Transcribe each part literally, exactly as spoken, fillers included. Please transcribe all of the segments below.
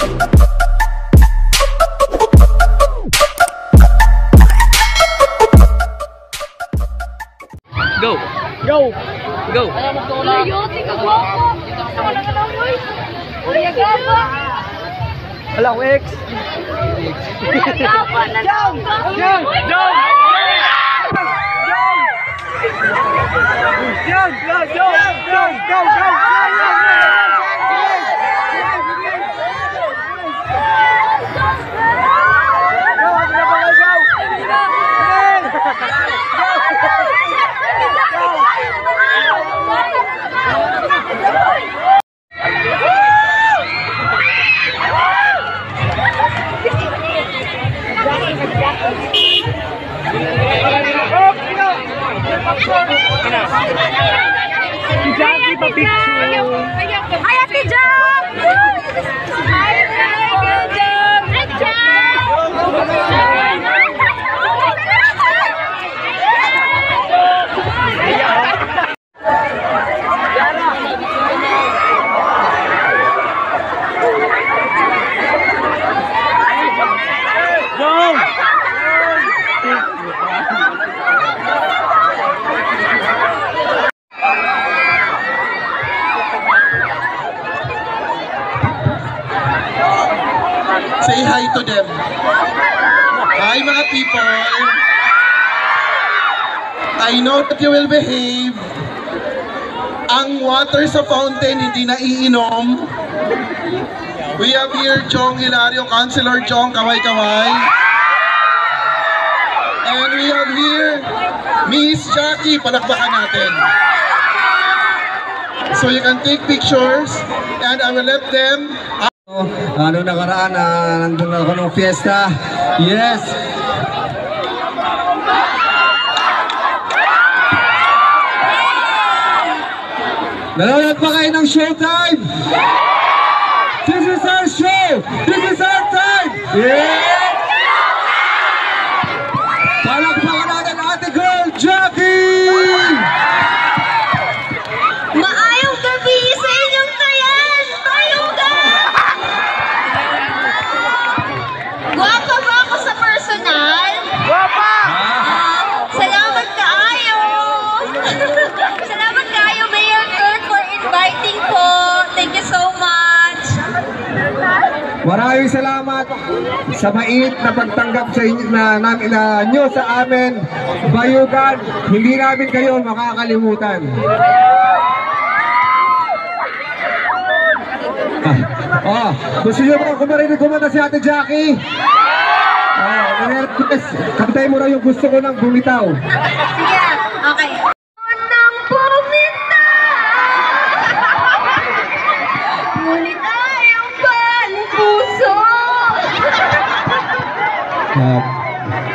Go! Go! Go! Hello, ex! Jump! Jump! Say hi to them. Hi, mga people. I know that you will behave. Ang water sa fountain hindi na iinom. We have here Jhong Hilario, Councilor Jhong, kaway kaway. And we have here Miss Jackie, palakpakan natin. So you can take pictures and I will let them. Uh, noong nakaraan, uh, nandun ako ng fiesta. Yes! Nanonood pa kayo ng showtime! This is our show! This is our time! Yes! Palakpakan natin ate girl, Jackie! Maraming salamat sa mait na pagtanggap sa inyo na namin na nyo sa amin, Bayugan. Hindi namin kayo makakalimutan. Ah, oh, gusto nyo ba kumarinig kumanta si Ate Jackie? Ah, yes, kapatay mo na yung gusto ko ng bumitaw. Sige, okay. Uh,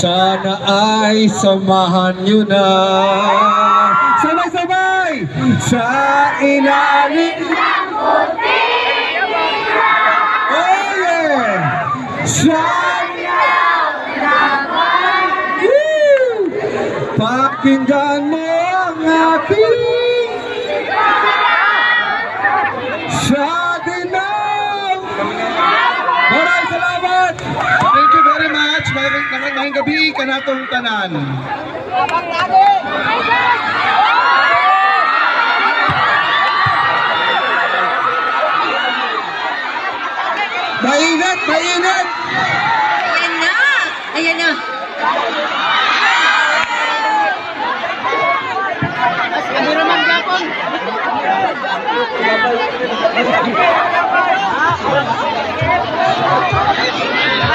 Sana ay samahan nyo na. Sabay-sabay! Sa ilalim ng puting nila. Oh yeah! Sa ilalim ng puting nila. Pakinggan mo ang ating sa dinaw. Maraming salamat! Thank you very much! Magandang gabi kanatong tanan. Mainit, mainit. Ayan na, ayan na.